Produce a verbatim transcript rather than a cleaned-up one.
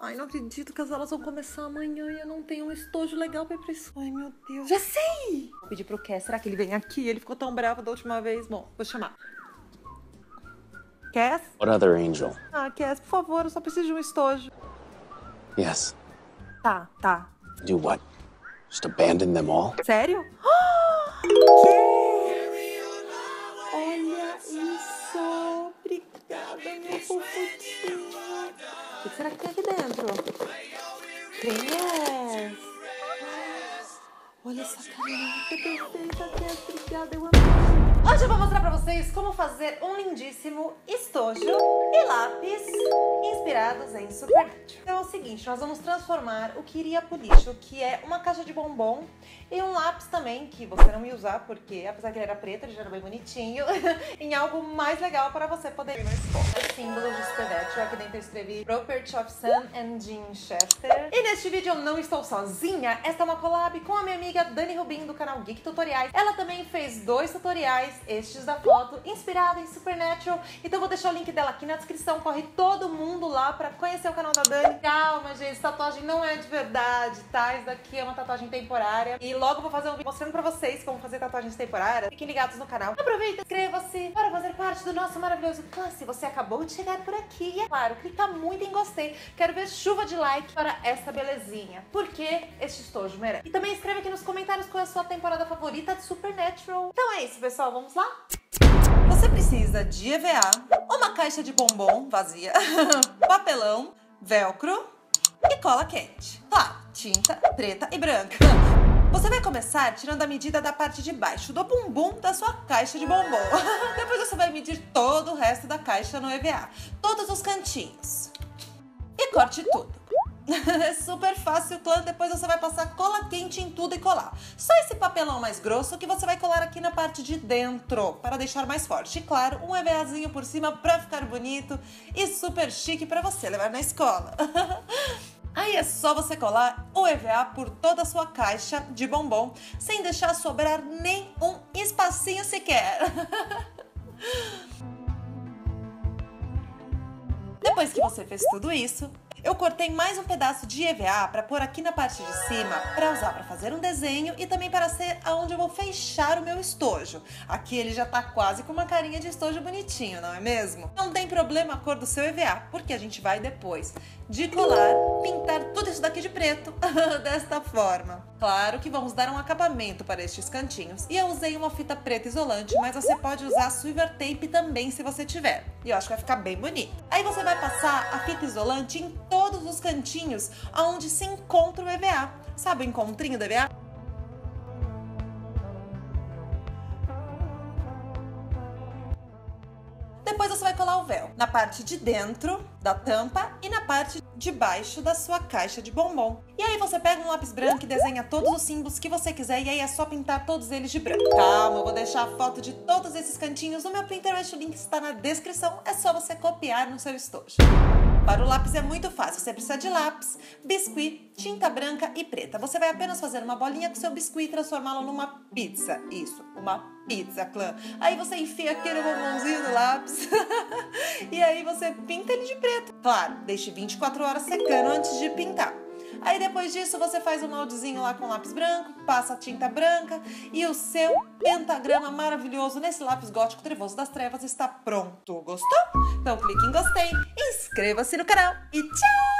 Ai, não acredito que as aulas vão começar amanhã e eu não tenho um estojo legal pra ir pra isso. Ai, meu Deus. Já sei! Vou pedir pro Ké. Será que ele vem aqui? Ele ficou tão bravo da última vez. Bom, vou chamar. Ké? What other angel? Ah, Ké, por favor, eu só preciso de um estojo. Yes. Tá, tá. Do what? Just abandon them all? Sério? Oh, Ké! Olha isso! Obrigada, meu fofutinho. O que será que tem aqui dentro? Yes. Olha essa caneta perfeita, Ké. Obrigada, eu amei. Hoje eu vou mostrar pra vocês como fazer um lindíssimo estojo e lápis inspirados em Supernatural. Então é o seguinte, nós vamos transformar o que iria pro lixo, que é uma caixa de bombom e um lápis também, que você não ia usar, porque apesar que ele era preto, ele já era bem bonitinho, em algo mais legal para você poder... símbolo de Supernatural. Aqui dentro eu escrevi Property of Sam and Jean Chester. E neste vídeo eu não estou sozinha. Esta é uma collab com a minha amiga Dani Rubim, do canal Geek Tutoriais. Ela também fez dois tutoriais, estes da foto, inspirada em Supernatural. Então vou deixar o link dela aqui na descrição. Corre todo mundo lá pra conhecer o canal da Dani. Calma, gente, tatuagem não é de verdade, tá? Isso daqui é uma tatuagem temporária. E logo vou fazer um vídeo mostrando pra vocês como fazer tatuagens temporárias. Fiquem ligados no canal. Aproveita, inscreva-se para fazer parte do nosso maravilhoso clã. Se você acabou de chegar por aqui, e é claro, clica muito em gostei, quero ver chuva de like para essa belezinha, porque este estojo merece. E também escreve aqui nos comentários qual é a sua temporada favorita de Supernatural. Então é isso, pessoal, vamos lá? Você precisa de E V A, uma caixa de bombom vazia, papelão, velcro e cola quente. Claro, tinta preta e branca. Você vai começar tirando a medida da parte de baixo do bumbum da sua caixa de bombom. Depois você vai medir todo o resto da caixa no E V A, todos os cantinhos. E corte tudo. É super fácil, clã. Depois você vai passar cola quente em tudo e colar. Só esse papelão mais grosso que você vai colar aqui na parte de dentro, para deixar mais forte. E claro, um EVAzinho por cima pra ficar bonito e super chique pra você levar na escola. Aí é só você colar o E V A por toda a sua caixa de bombom, sem deixar sobrar nem um espacinho sequer. Depois que você fez tudo isso, eu cortei mais um pedaço de E V A para pôr aqui na parte de cima, para usar para fazer um desenho e também para ser aonde eu vou fechar o meu estojo. Aqui ele já tá quase com uma carinha de estojo bonitinho, não é mesmo? Não tem problema a cor do seu E V A, porque a gente vai depois de colar, pintar tudo isso daqui de preto, desta forma. Claro que vamos dar um acabamento para estes cantinhos. E eu usei uma fita preta isolante, mas você pode usar silver tape também se você tiver. E eu acho que vai ficar bem bonito. Aí você vai passar a fita isolante em todos os cantinhos onde se encontra o E V A. Sabe o encontrinho do E V A? Depois você vai colar o véu na parte de dentro da tampa e na parte de baixo da sua caixa de bombom. E aí você pega um lápis branco e desenha todos os símbolos que você quiser, e aí é só pintar todos eles de branco. Calma, eu vou deixar a foto de todos esses cantinhos no meu Pinterest, o link está na descrição, é só você copiar no seu estojo. Para o lápis é muito fácil, você precisa de lápis, biscuit, tinta branca e preta. Você vai apenas fazer uma bolinha com seu biscuit e transformá-lo numa pizza. Isso, uma pizza, clã. Aí você enfia aquele bombonzinho do lápis e aí você pinta ele de preto. Claro, deixe vinte e quatro horas secando antes de pintar. Aí depois disso você faz um moldezinho lá com lápis branco, passa a tinta branca e o seu pentagrama maravilhoso nesse lápis gótico trevoso das trevas está pronto. Gostou? Então clique em gostei, inscreva-se no canal e tchau!